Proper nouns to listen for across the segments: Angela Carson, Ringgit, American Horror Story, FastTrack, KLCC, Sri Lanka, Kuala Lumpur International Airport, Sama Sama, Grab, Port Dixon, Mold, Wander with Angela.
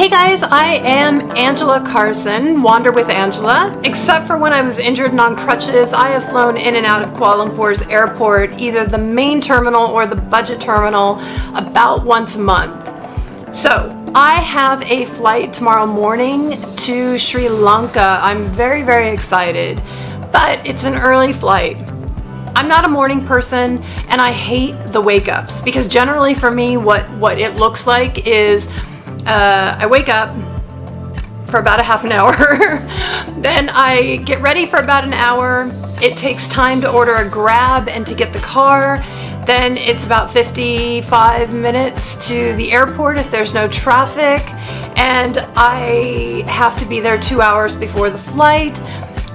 Hey guys, I am Angela Carson, Wander with Angela. Except for when I was injured and on crutches, I have flown in and out of Kuala Lumpur's airport, either the main terminal or the budget terminal, about once a month. So, I have a flight tomorrow morning to Sri Lanka. I'm very, very excited, but it's an early flight. I'm not a morning person and I hate the wake-ups because generally for me what it looks like is I wake up for about a half an hour, then I get ready for about an hour, it takes time to order a Grab and to get the car, then it's about 55 minutes to the airport if there's no traffic, and I have to be there 2 hours before the flight.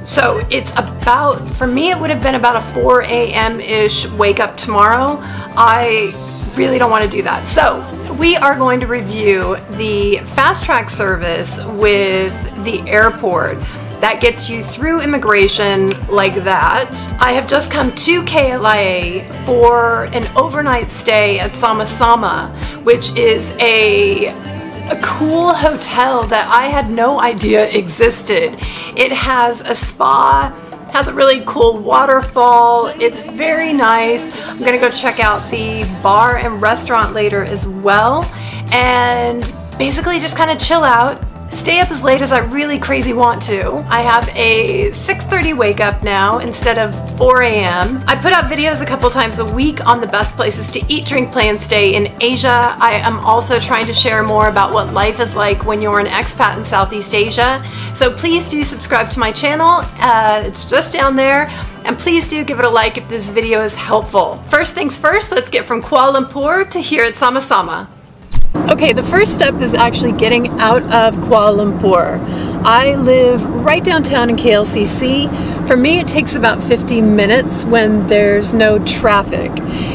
So it's about, for me it would have been about a 4 a.m.-ish wake up tomorrow. I really don't want to do that. So we are going to review the FastTrack service with the airport that gets you through immigration like that. I have just come to KLIA for an overnight stay at Sama Sama, which is a cool hotel that I had no idea existed. It has a spa, has a really cool waterfall, it's very nice. I'm gonna go check out the bar and restaurant later as well, and basically just kind of chill out, stay up as late as I really crazy want to. I have a 6:30 wake up now instead of 4 a.m. I put out videos a couple times a week on the best places to eat, drink, play, and stay in Asia. I am also trying to share more about what life is like when you're an expat in Southeast Asia. So please do subscribe to my channel, it's just down there. And please do give it a like if this video is helpful. First things first, let's get from Kuala Lumpur to here at Sama Sama. Okay, the first step is actually getting out of Kuala Lumpur. I live right downtown in KLCC. For me, it takes about 50 minutes when there's no traffic.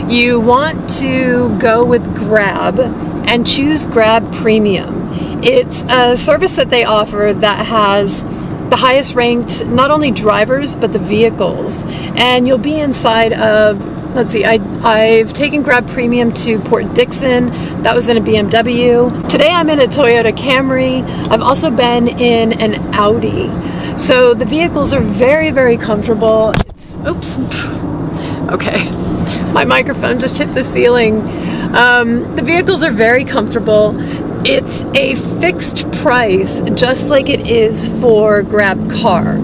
You want to go with Grab and choose Grab Premium. It's a service that they offer that has the highest ranked, not only drivers, but the vehicles. And you'll be inside of, let's see, I've taken Grab Premium to Port Dixon. That was in a BMW. Today I'm in a Toyota Camry. I've also been in an Audi. So the vehicles are very, very comfortable. It's, oops, okay. My microphone just hit the ceiling. The vehicles are very comfortable. It's a fixed price, just like it is for Grab Car.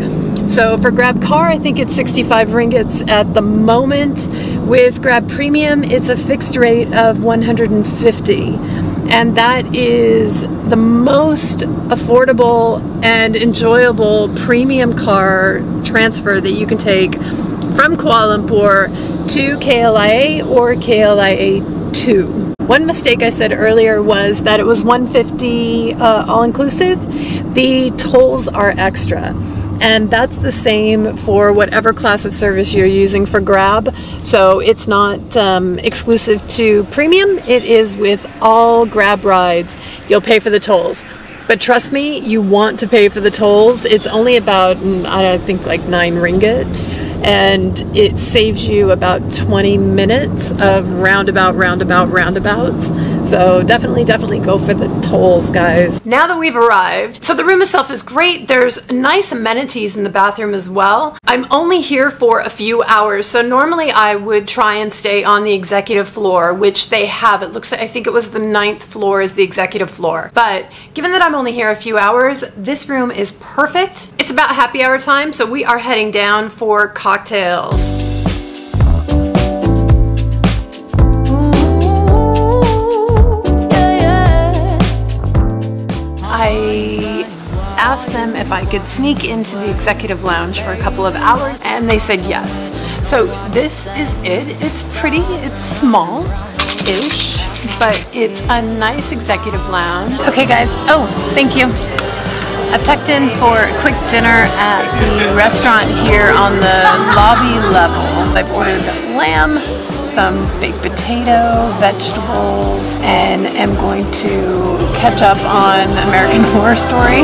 So for Grab Car, I think it's 65 ringgits at the moment. With Grab Premium, it's a fixed rate of 150. And that is the most affordable and enjoyable premium car transfer that you can take from Kuala Lumpur to KLIA or KLIA 2. One mistake I said earlier was that it was 150 all-inclusive. The tolls are extra. And that's the same for whatever class of service you're using for Grab. So it's not exclusive to Premium. It is with all Grab rides. You'll pay for the tolls. But trust me, you want to pay for the tolls. It's only about, I think, like 9 ringgit. And it saves you about 20 minutes of roundabouts. So definitely go for the tolls, guys. Now that we've arrived, so the room itself is great. There's nice amenities in the bathroom as well. I'm only here for a few hours, so normally I would try and stay on the executive floor, which they have. It looks like, I think it was the 9th floor is the executive floor. But given that I'm only here a few hours, this room is perfect. It's about happy hour time, so we are heading down for cocktails. Asked them if I could sneak into the executive lounge for a couple of hours, and they said yes. So this is it. It's pretty, it's small-ish, but it's a nice executive lounge. Okay guys, oh, thank you. I've tucked in for a quick dinner at the restaurant here on the lobby level. I've ordered lamb, some baked potato, vegetables, and am going to catch up on American Horror Story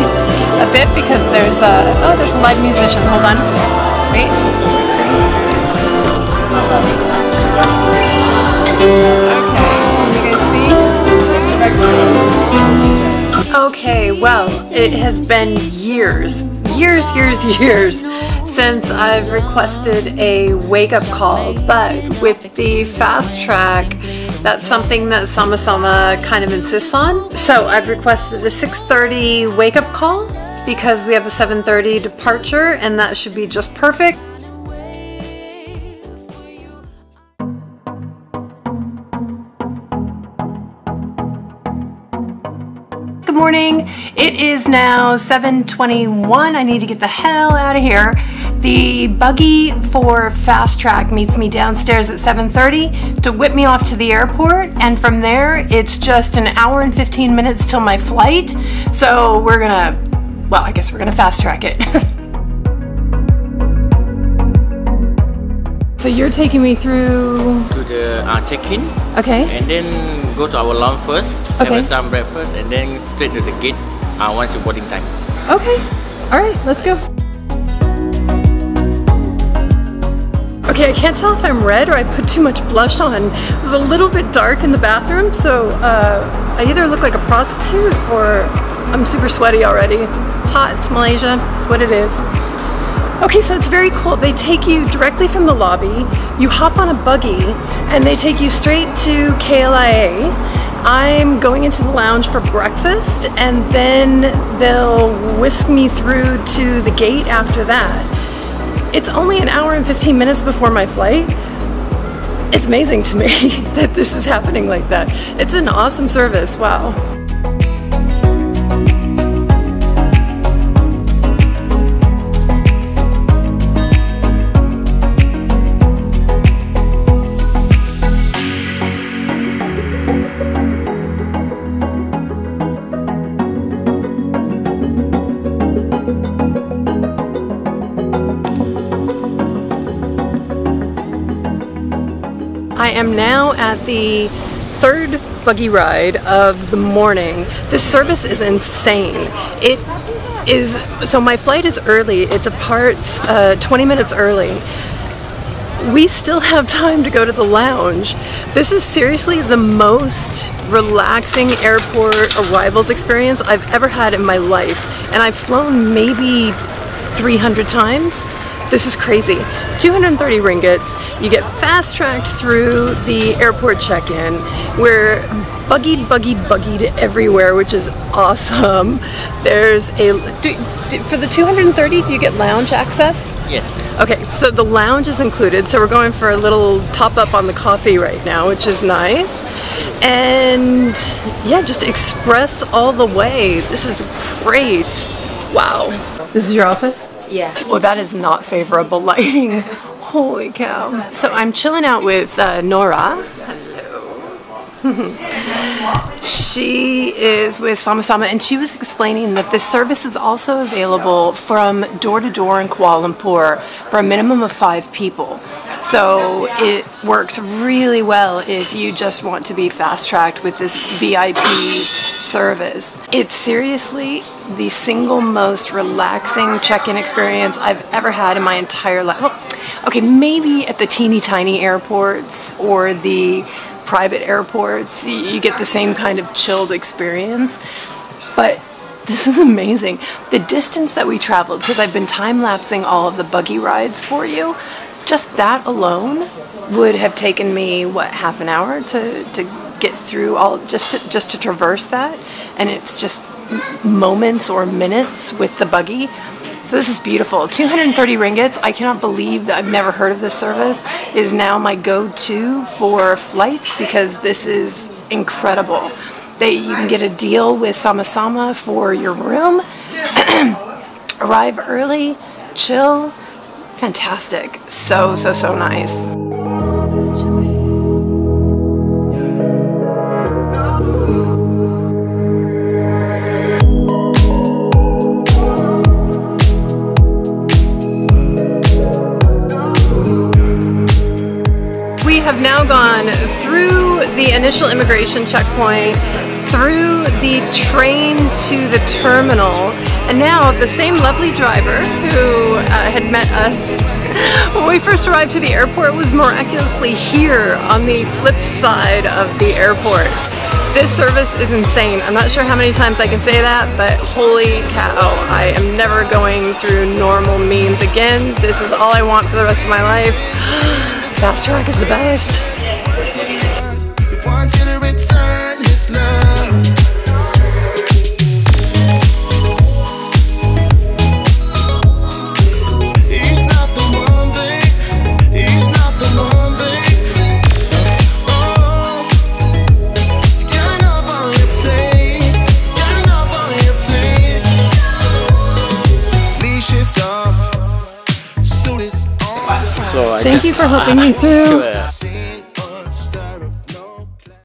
a bit because there's a, oh, there's a live musician. Hold on. Wait. Let's see. Okay. Can you guys see? Okay. It has been years since I've requested a wake-up call, but with the FastTrack, that's something that Sama Sama kind of insists on. So I've requested a 6:30 wake-up call because we have a 7:30 departure, and that should be just perfect. Good morning. It is now 7:21. I need to get the hell out of here. The buggy for FastTrack meets me downstairs at 7:30 to whip me off to the airport, and from there it's just an hour and 15 minutes till my flight, so we're gonna, well, I guess we're gonna FastTrack it. So you're taking me through to the check-in. Okay. And then go to our lounge first. Okay. Have some breakfast and then straight to the gate once your boarding time. Okay, alright, let's go. Okay, I can't tell if I'm red or I put too much blush on. It was a little bit dark in the bathroom, so I either look like a prostitute or I'm super sweaty already. It's hot, it's Malaysia, it's what it is. Okay, so it's very cool. They take you directly from the lobby, you hop on a buggy, and they take you straight to KLIA. I'm going into the lounge for breakfast, and then they'll whisk me through to the gate after that. It's only an hour and 15 minutes before my flight. It's amazing to me that this is happening like that. It's an awesome service, wow. I am now at the third buggy ride of the morning. This service is insane. It is, so my flight is early. It departs 20 minutes early. We still have time to go to the lounge. This is seriously the most relaxing airport arrivals experience I've ever had in my life. And I've flown maybe 300 times. This is crazy. 230 ringgits, you get fast-tracked through the airport check-in. We're buggied everywhere, which is awesome. There's a, for the 230, do you get lounge access? Yes. Okay, so the lounge is included, so we're going for a little top-up on the coffee right now, which is nice. And yeah, just express all the way. This is great. Wow. This is your office? Yeah. Well, that is not favorable lighting. Holy cow. So I'm chilling out with Nora. Hello. She is with Sama Sama, and she was explaining that this service is also available from door to door in Kuala Lumpur for a minimum of 5 people. So it works really well if you just want to be fast-tracked with this VIP service. It's seriously the single most relaxing check-in experience I've ever had in my entire life. Well, okay, maybe at the teeny tiny airports or the private airports, you get the same kind of chilled experience, but this is amazing. The distance that we traveled, because I've been time-lapsing all of the buggy rides for you, just that alone would have taken me, what, half an hour to get through all, just to traverse that, and it's just moments or minutes with the buggy. So this is beautiful. 230 ringgits, I cannot believe that I've never heard of this service. It is now my go-to for flights because this is incredible. That you can get a deal with Sama Sama for your room, arrive early, chill. Fantastic. So nice. We have now gone through the initial immigration checkpoint, through the train to the terminal, and now the same lovely driver who had met us when we first arrived to the airport was miraculously here on the flip side of the airport. This service is insane. I'm not sure how many times I can say that, but holy cow, I am never going through normal means again. This is all I want for the rest of my life. FastTrack is the best. Thank you for helping me through.